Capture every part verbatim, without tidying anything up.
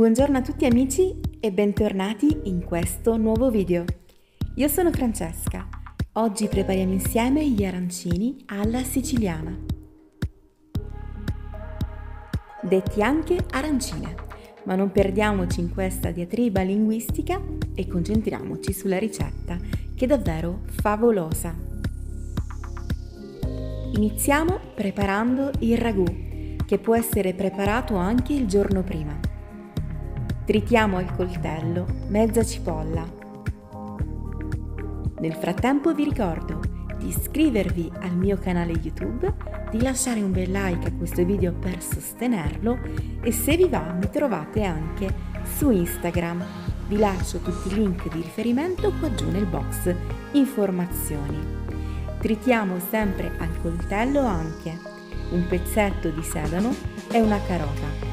Buongiorno a tutti amici e bentornati in questo nuovo video. Io sono Francesca. Oggi prepariamo insieme gli arancini alla siciliana, detti anche arancine, ma non perdiamoci in questa diatriba linguistica e concentriamoci sulla ricetta, che è davvero favolosa. Iniziamo preparando il ragù, che può essere preparato anche il giorno prima. Tritiamo al coltello mezza cipolla. Nel frattempo vi ricordo di iscrivervi al mio canale YouTube, di lasciare un bel like a questo video per sostenerlo e se vi va mi trovate anche su Instagram. Vi lascio tutti i link di riferimento qua giù nel box informazioni. Tritiamo sempre al coltello anche un pezzetto di sedano e una carota.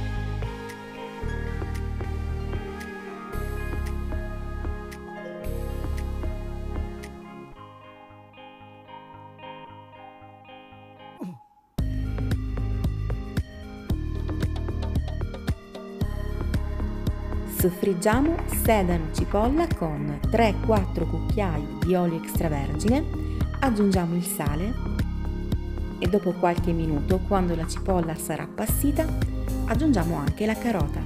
Soffriggiamo sedano cipolla con tre quattro cucchiai di olio extravergine, aggiungiamo il sale e dopo qualche minuto, quando la cipolla sarà appassita, aggiungiamo anche la carota.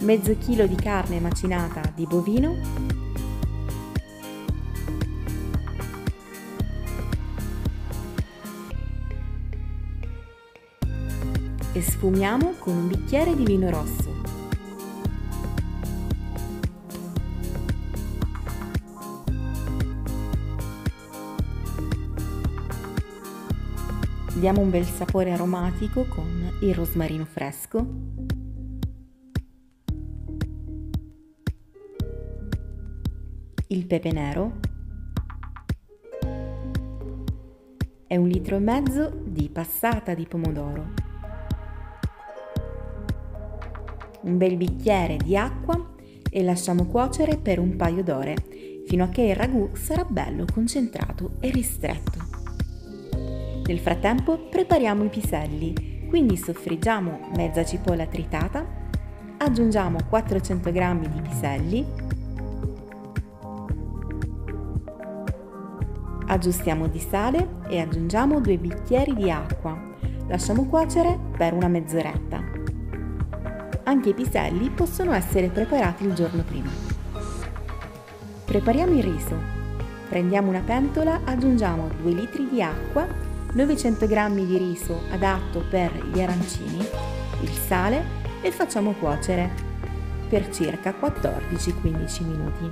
Mezzo chilo di carne macinata di bovino, e sfumiamo con un bicchiere di vino rosso. Diamo un bel sapore aromatico con il rosmarino fresco. Il pepe nero. E un litro e mezzo di passata di pomodoro. Un bel bicchiere di acqua e lasciamo cuocere per un paio d'ore, fino a che il ragù sarà bello concentrato e ristretto. Nel frattempo prepariamo i piselli, quindi soffriggiamo mezza cipolla tritata, aggiungiamo quattrocento grammi di piselli, aggiustiamo di sale e aggiungiamo due bicchieri di acqua. Lasciamo cuocere per una mezz'oretta. Anche i piselli possono essere preparati il giorno prima. Prepariamo il riso. Prendiamo una pentola, aggiungiamo due litri di acqua, novecento grammi di riso adatto per gli arancini, il sale e facciamo cuocere per circa quattordici quindici minuti.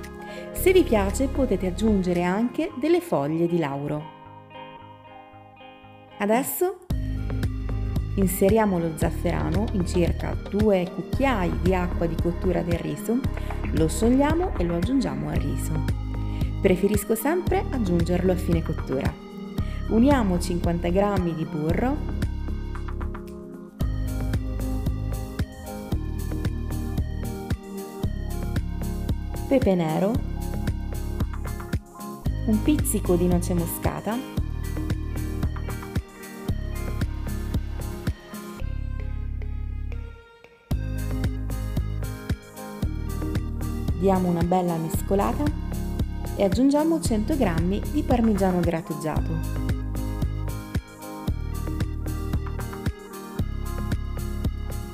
Se vi piace potete aggiungere anche delle foglie di lauro. Adesso inseriamo lo zafferano in circa due cucchiai di acqua di cottura del riso, lo sciogliamo e lo aggiungiamo al riso. Preferisco sempre aggiungerlo a fine cottura. Uniamo cinquanta grammi di burro, pepe nero, un pizzico di noce moscata, diamo una bella mescolata e aggiungiamo cento grammi di parmigiano grattugiato.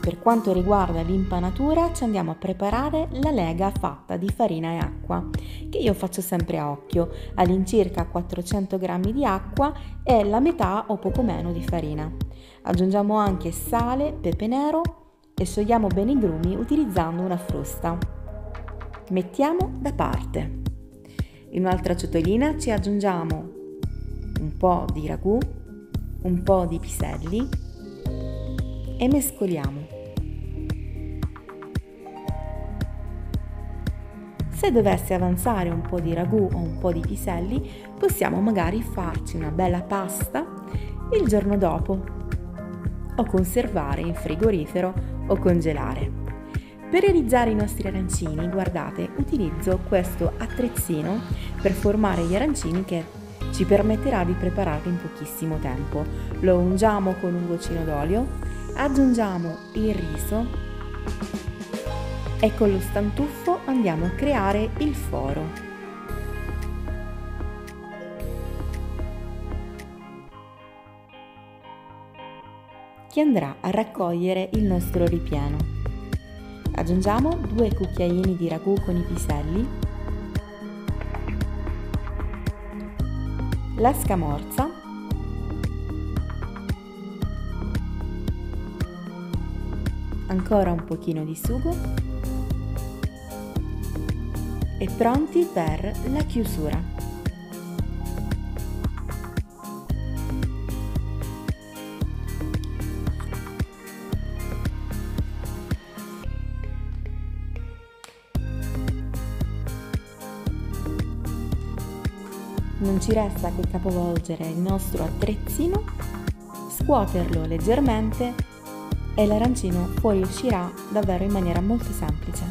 Per quanto riguarda l'impanatura, ci andiamo a preparare la lega fatta di farina e acqua, che io faccio sempre a occhio, all'incirca quattrocento grammi di acqua e la metà o poco meno di farina. Aggiungiamo anche sale, pepe nero e sciogliamo bene i grumi utilizzando una frusta. Mettiamo da parte. In un'altra ciotolina ci aggiungiamo un po' di ragù, un po' di piselli e mescoliamo. Se dovesse avanzare un po' di ragù o un po' di piselli, possiamo magari farci una bella pasta il giorno dopo o conservare in frigorifero o congelare. Per realizzare i nostri arancini, guardate, utilizzo questo attrezzino per formare gli arancini che ci permetterà di prepararli in pochissimo tempo. Lo ungiamo con un goccino d'olio Aggiungiamo il riso e con lo stantuffo andiamo a creare il foro. Che andrà a raccogliere il nostro ripieno. Aggiungiamo due cucchiaini di ragù con i piselli, la scamorza . Ancora un pochino di sugo e pronti per la chiusura. Non ci resta che capovolgere il nostro attrezzino, scuoterlo leggermente e l'arancino fuoriuscirà davvero in maniera molto semplice.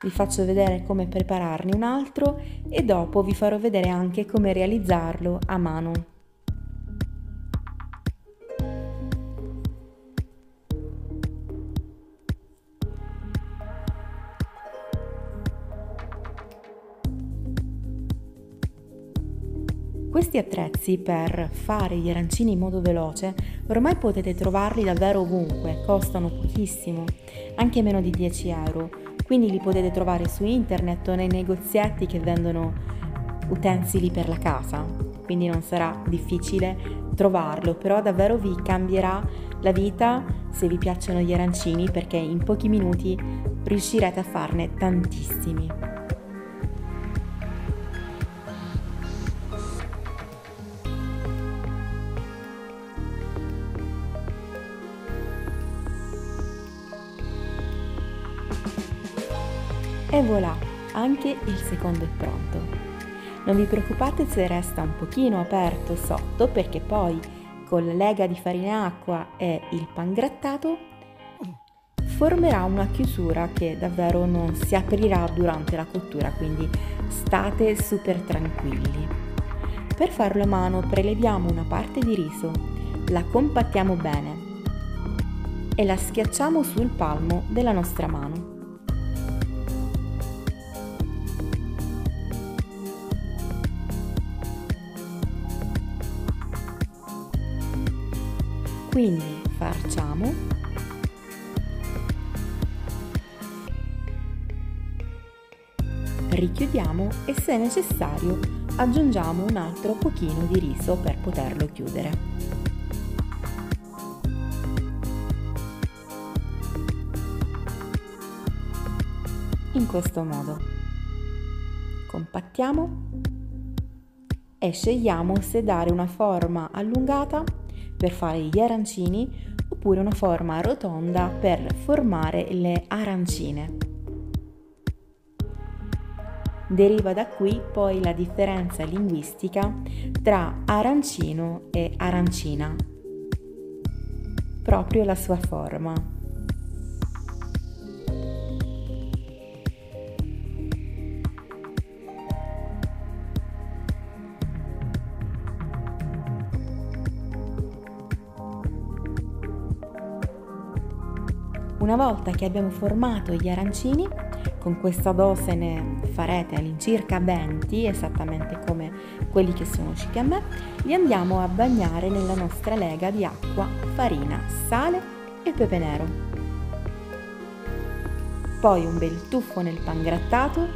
Vi faccio vedere come prepararne un altro e dopo vi farò vedere anche come realizzarlo a mano. Questi attrezzi per fare gli arancini in modo veloce ormai potete trovarli davvero ovunque, costano pochissimo, anche meno di dieci euro, quindi li potete trovare su internet o nei negozietti che vendono utensili per la casa, quindi non sarà difficile trovarlo, però davvero vi cambierà la vita se vi piacciono gli arancini, perché in pochi minuti riuscirete a farne tantissimi. E voilà, anche il secondo è pronto. Non vi preoccupate se resta un pochino aperto sotto, perché poi con la lega di farina acqua e il pangrattato formerà una chiusura che davvero non si aprirà durante la cottura, quindi state super tranquilli. Per farlo a mano preleviamo una parte di riso, la compattiamo bene e la schiacciamo sul palmo della nostra mano. Quindi farciamo . Richiudiamo e se necessario aggiungiamo un altro pochino di riso per poterlo chiudere in questo modo . Compattiamo e scegliamo se dare una forma allungata per fare gli arancini oppure una forma rotonda per formare le arancine. Deriva da qui poi la differenza linguistica tra arancino e arancina, proprio la sua forma. Una volta che abbiamo formato gli arancini, con questa dose ne farete all'incirca venti, esattamente come quelli che sono usciti a me, li andiamo a bagnare nella nostra lega di acqua, farina, sale e pepe nero. Poi un bel tuffo nel pangrattato,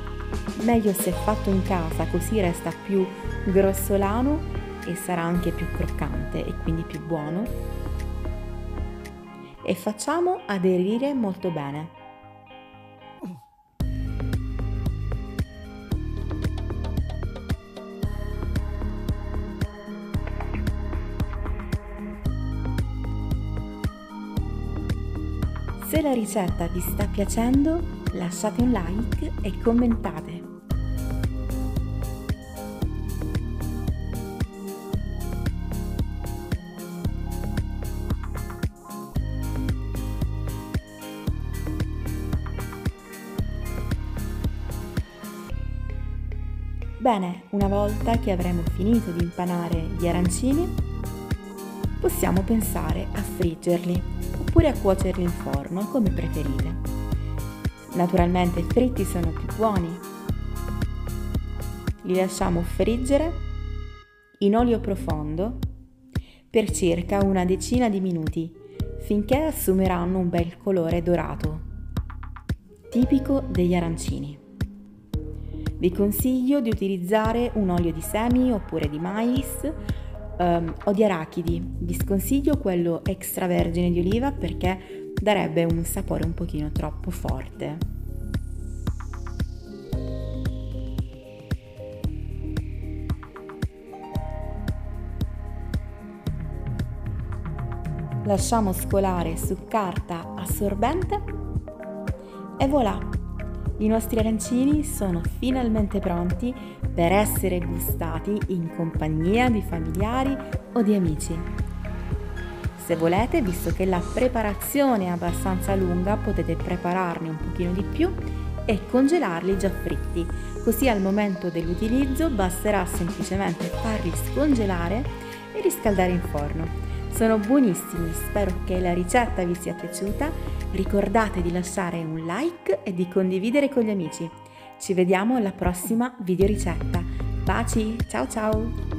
meglio se fatto in casa, così resta più grossolano e sarà anche più croccante e quindi più buono. E facciamo aderire molto bene. Se la ricetta vi sta piacendo, lasciate un like e commentate. Bene, una volta che avremo finito di impanare gli arancini, possiamo pensare a friggerli oppure a cuocerli in forno, come preferite. Naturalmente fritti sono più buoni. Li lasciamo friggere in olio profondo per circa una decina di minuti, finché assumeranno un bel colore dorato, tipico degli arancini. Vi consiglio di utilizzare un olio di semi oppure di mais ehm, o di arachidi. Vi sconsiglio quello extravergine di oliva perché darebbe un sapore un pochino troppo forte. Lasciamo scolare su carta assorbente e voilà! I nostri arancini sono finalmente pronti per essere gustati in compagnia di familiari o di amici. Se volete, visto che la preparazione è abbastanza lunga, potete prepararne un pochino di più e congelarli già fritti, così al momento dell'utilizzo basterà semplicemente farli scongelare e riscaldare in forno. Sono buonissimi, spero che la ricetta vi sia piaciuta, ricordate di lasciare un like e di condividere con gli amici. Ci vediamo alla prossima videoricetta. Baci, ciao ciao!